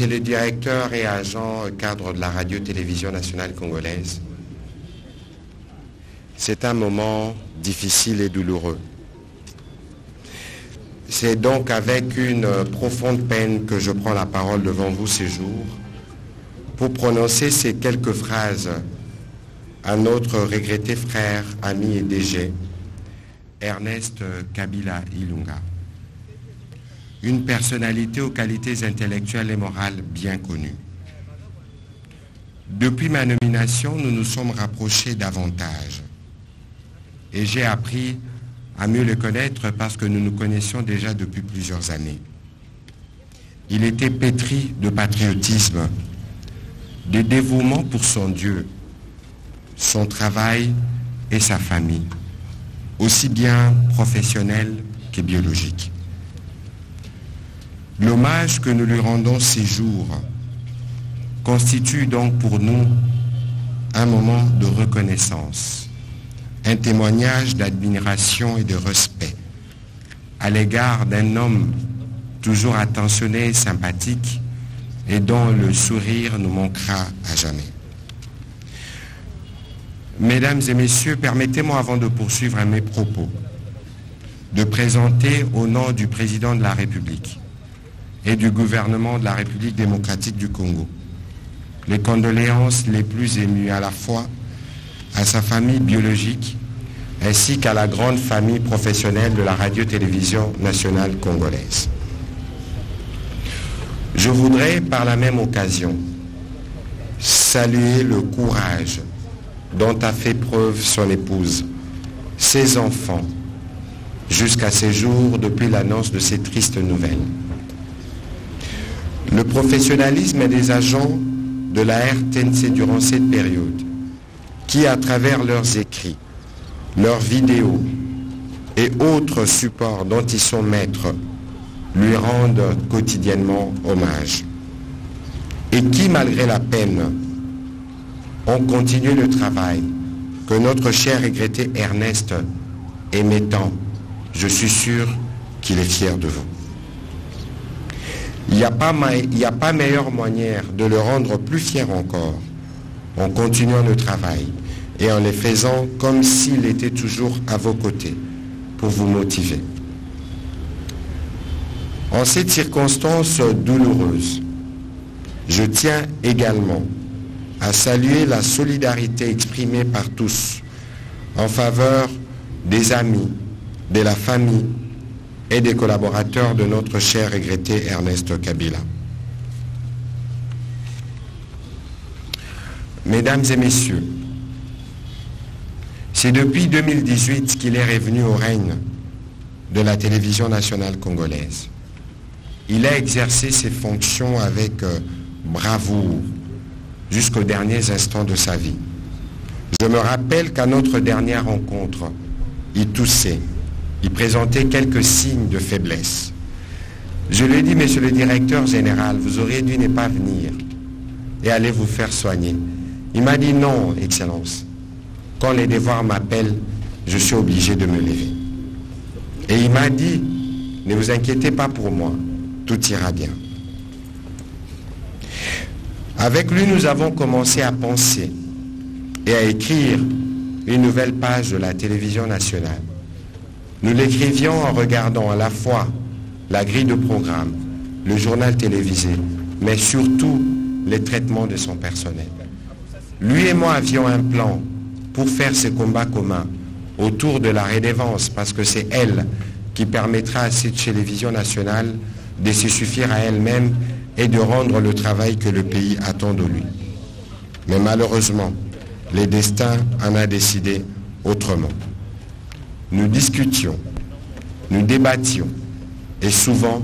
C'est le directeur et agent cadre de la radio-télévision nationale congolaise. C'est un moment difficile et douloureux. C'est donc avec une profonde peine que je prends la parole devant vous ces jours pour prononcer ces quelques phrases à notre regretté frère, ami et DG, Ernest Kabila Ilunga. Une personnalité aux qualités intellectuelles et morales bien connues. Depuis ma nomination, nous nous sommes rapprochés davantage. Et j'ai appris à mieux le connaître parce que nous nous connaissions déjà depuis plusieurs années. Il était pétri de patriotisme, de dévouement pour son Dieu, son travail et sa famille, aussi bien professionnelle que biologique. L'hommage que nous lui rendons ces jours constitue donc pour nous un moment de reconnaissance, un témoignage d'admiration et de respect à l'égard d'un homme toujours attentionné et sympathique et dont le sourire nous manquera à jamais. Mesdames et messieurs, permettez-moi avant de poursuivre mes propos de présenter au nom du président de la République et du gouvernement de la République démocratique du Congo les condoléances les plus émues à la fois à sa famille biologique ainsi qu'à la grande famille professionnelle de la radio-télévision nationale congolaise. Je voudrais par la même occasion saluer le courage dont a fait preuve son épouse, ses enfants, jusqu'à ces jours depuis l'annonce de ces tristes nouvelles. Le professionnalisme des agents de la RTNC durant cette période, qui à travers leurs écrits, leurs vidéos et autres supports dont ils sont maîtres, lui rendent quotidiennement hommage. Et qui, malgré la peine, ont continué le travail que notre cher regretté Ernest aimait tant. Je suis sûr qu'il est fier de vous. Il n'y a pas meilleure manière de le rendre plus fier encore en continuant le travail et en le faisant comme s'il était toujours à vos côtés pour vous motiver. En cette circonstance douloureuse, je tiens également à saluer la solidarité exprimée par tous en faveur des amis, de la famille, et des collaborateurs de notre cher regretté Ernest Kabila. Mesdames et messieurs, c'est depuis 2018 qu'il est revenu au règne de la télévision nationale congolaise. Il a exercé ses fonctions avec bravoure jusqu'aux derniers instants de sa vie. Je me rappelle qu'à notre dernière rencontre, il toussait. Il présentait quelques signes de faiblesse. Je lui ai dit, monsieur le directeur général, vous auriez dû ne pas venir et aller vous faire soigner. Il m'a dit, non, Excellence. Quand les devoirs m'appellent, je suis obligé de me lever. Et il m'a dit, ne vous inquiétez pas pour moi, tout ira bien. Avec lui, nous avons commencé à penser et à écrire une nouvelle page de la télévision nationale. Nous l'écrivions en regardant à la fois la grille de programme, le journal télévisé, mais surtout les traitements de son personnel. Lui et moi avions un plan pour faire ce combat commun autour de la redevance, parce que c'est elle qui permettra à cette télévision nationale de se suffire à elle-même et de rendre le travail que le pays attend de lui. Mais malheureusement, le destin en a décidé autrement. Nous discutions, nous débattions et souvent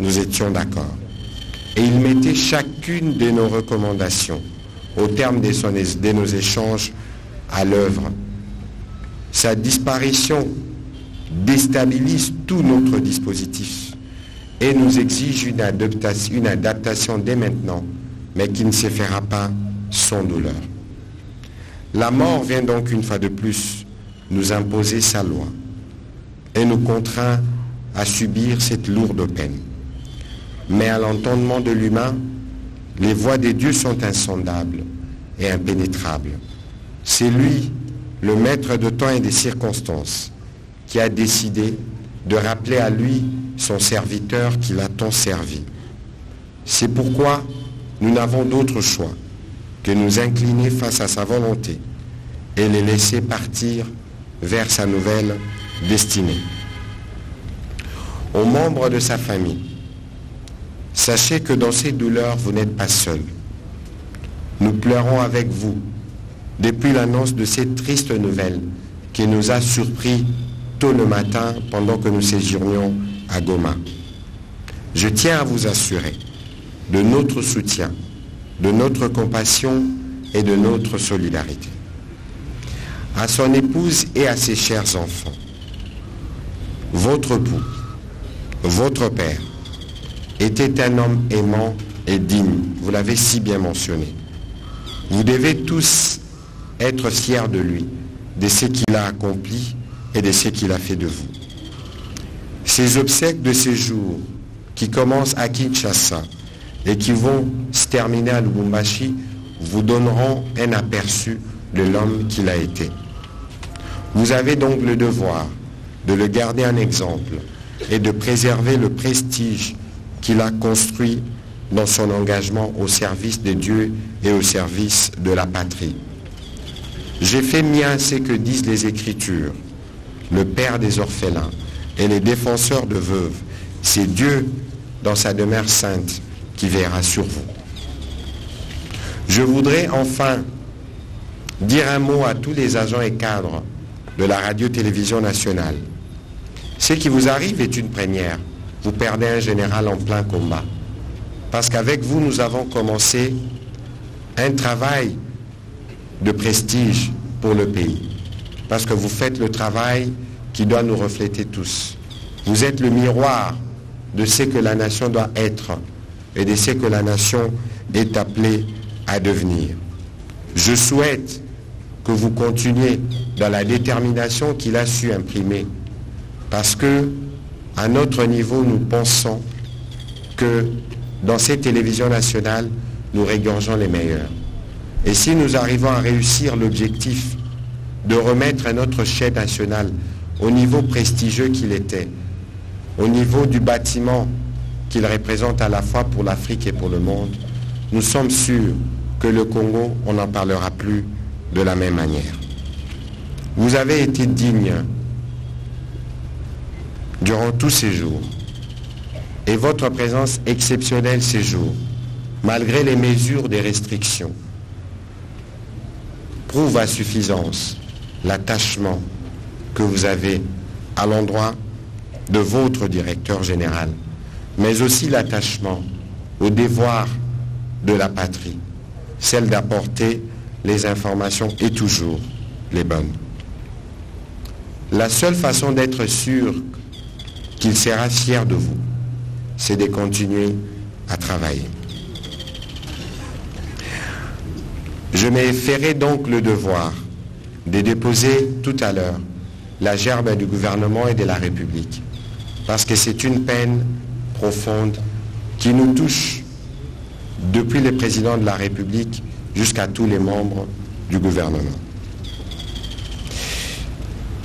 nous étions d'accord. Et il mettait chacune de nos recommandations au terme de nos échanges à l'œuvre. Sa disparition déstabilise tout notre dispositif et nous exige une adaptation dès maintenant, mais qui ne se fera pas sans douleur. La mort vient donc une fois de plus nous imposer sa loi et nous contraint à subir cette lourde peine. Mais à l'entendement de l'humain, Les voies des dieux sont insondables et impénétrables. C'est lui, le maître de temps et des circonstances, qui a décidé de rappeler à lui son serviteur qui l'a tant servi. C'est pourquoi nous n'avons d'autre choix que nous incliner face à sa volonté et les laisser partir vers sa nouvelle destinée. Aux membres de sa famille, sachez que dans ces douleurs, vous n'êtes pas seuls. Nous pleurons avec vous depuis l'annonce de cette triste nouvelle qui nous a surpris tôt le matin pendant que nous séjournions à Goma. Je tiens à vous assurer de notre soutien, de notre compassion et de notre solidarité. À son épouse et à ses chers enfants, votre époux, votre père, était un homme aimant et digne. Vous l'avez si bien mentionné. Vous devez tous être fiers de lui, de ce qu'il a accompli et de ce qu'il a fait de vous. Ces obsèques de séjour qui commencent à Kinshasa et qui vont se terminer à Lubumbashi vous donneront un aperçu de l'homme qu'il a été. Vous avez donc le devoir de le garder un exemple et de préserver le prestige qu'il a construit dans son engagement au service des dieux et au service de la patrie. J'ai fait mien ce que disent les Écritures, le père des orphelins et les défenseurs de veuves. C'est Dieu dans sa demeure sainte qui verra sur vous. Je voudrais enfin dire un mot à tous les agents et cadres de la radio-télévision nationale. Ce qui vous arrive est une première. Vous perdez un général en plein combat. Parce qu'avec vous, nous avons commencé un travail de prestige pour le pays. Parce que vous faites le travail qui doit nous refléter tous. Vous êtes le miroir de ce que la nation doit être et de ce que la nation est appelée à devenir. Je souhaite que vous continuiez dans la détermination qu'il a su imprimer. Parce que à notre niveau, nous pensons que dans ces télévisions nationales, nous regorgeons les meilleurs. Et si nous arrivons à réussir l'objectif de remettre à notre chaîne nationale au niveau prestigieux qu'il était, au niveau du bâtiment qu'il représente à la fois pour l'Afrique et pour le monde, nous sommes sûrs que le Congo, on n'en parlera plus de la même manière. Vous avez été digne durant tous ces jours, et votre présence exceptionnelle ces jours, malgré les mesures des restrictions, prouve à suffisance l'attachement que vous avez à l'endroit de votre directeur général, mais aussi l'attachement au devoir de la patrie, celle d'apporter les informations et toujours les bonnes. La seule façon d'être sûr qu'il sera fier de vous, c'est de continuer à travailler. Je me ferai donc le devoir de déposer tout à l'heure la gerbe du gouvernement et de la République, parce que c'est une peine profonde qui nous touche depuis le président de la République jusqu'à tous les membres du gouvernement.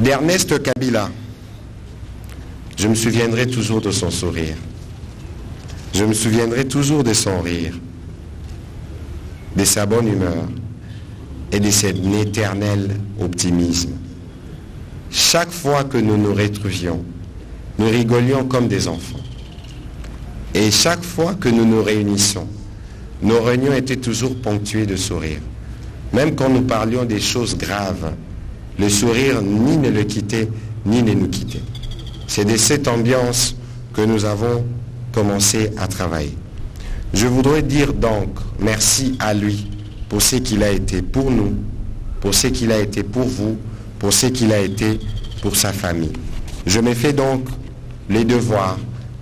D'Ernest Kabila, je me souviendrai toujours de son sourire. Je me souviendrai toujours de son rire, de sa bonne humeur et de son éternel optimisme. Chaque fois que nous nous retrouvions, nous rigolions comme des enfants. Et chaque fois que nous nous réunissions, nos réunions étaient toujours ponctuées de sourires. Même quand nous parlions des choses graves, le sourire ni ne le quittait, ni ne nous quittait. C'est de cette ambiance que nous avons commencé à travailler. Je voudrais dire donc merci à lui pour ce qu'il a été pour nous, pour ce qu'il a été pour vous, pour ce qu'il a été pour sa famille. Je me fais donc les devoirs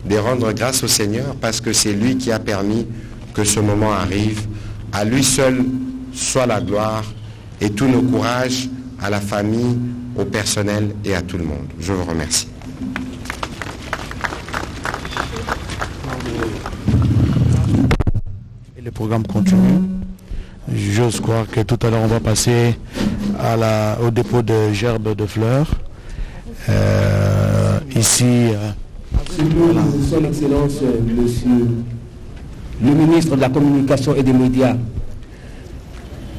de rendre grâce au Seigneur parce que c'est lui qui a permis que ce moment arrive. À lui seul soit la gloire et tous nos courages à la famille, au personnel et à tout le monde. Je vous remercie. Le programme continue. J'ose croire que tout à l'heure, on va passer à au dépôt de gerbes de fleurs. Ici... Voilà. Son Excellence, Monsieur le ministre de la Communication et des Médias,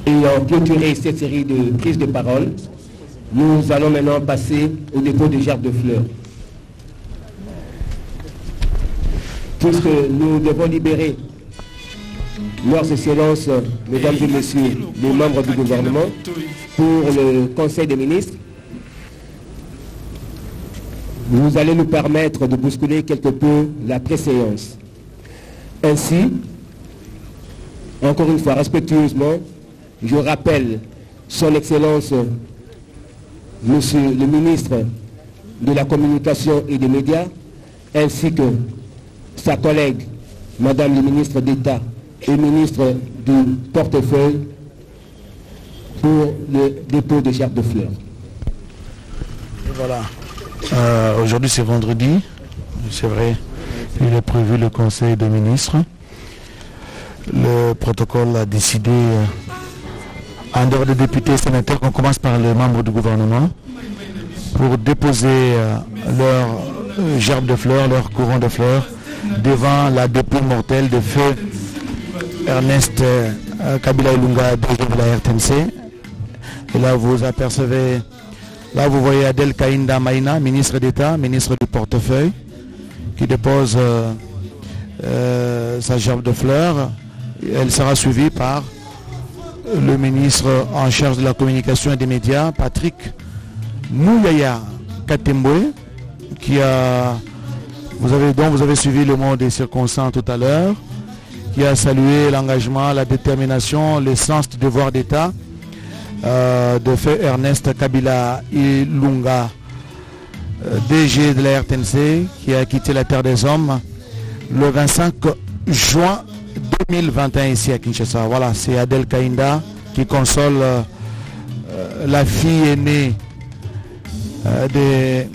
ayant clôturé cette série de prises de parole, nous allons maintenant passer au dépôt de gerbes de fleurs. Puisque nous devons libérer Leurs Excellences, Mesdames et Messieurs, les membres du gouvernement, pour le Conseil des ministres, vous allez nous permettre de bousculer quelque peu la préséance. Ainsi, encore une fois, respectueusement, je rappelle Son Excellence, Monsieur le ministre de la Communication et des Médias, ainsi que sa collègue, Madame le ministre d'État et ministre du portefeuille, pour le dépôt des gerbes de fleurs. Voilà. Aujourd'hui, c'est vendredi. C'est vrai. Il est prévu le Conseil des ministres. Le protocole a décidé, en dehors des députés et sénateurs, qu'on commence par les membres du gouvernement pour déposer leurs gerbes de fleurs, leurs courants de fleurs, devant la dépouille mortelle de feu Ernest Kabila Ilunga, de la RTNC. Et là, vous apercevez, là, vous voyez Adèle Kayinda Mahina, ministre d'État, ministre du portefeuille, qui dépose sa gerbe de fleurs. Elle sera suivie par le ministre en charge de la communication et des médias, Patrick Mouyaya Katemboué, dont vous avez suivi le mot des circonstances tout à l'heure, qui a salué l'engagement, la détermination, le sens du devoir d'État de feu Ernest Kabila Ilunga, DG de la RTNC, qui a quitté la terre des hommes le 25 juin 2021 ici à Kinshasa. Voilà, c'est Adèle Kayinda qui console la fille aînée de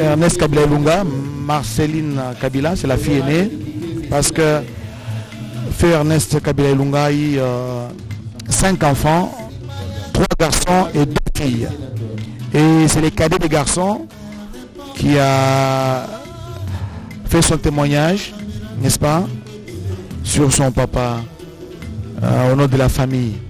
Ernest Kabila Ilunga, Marceline Kabila, c'est la fille aînée, parce que fait Ernest Kabila Ilunga a eu 5 enfants, 3 garçons et 2 filles. Et c'est les cadets des garçons qui a fait son témoignage, n'est-ce pas, sur son papa, au nom de la famille.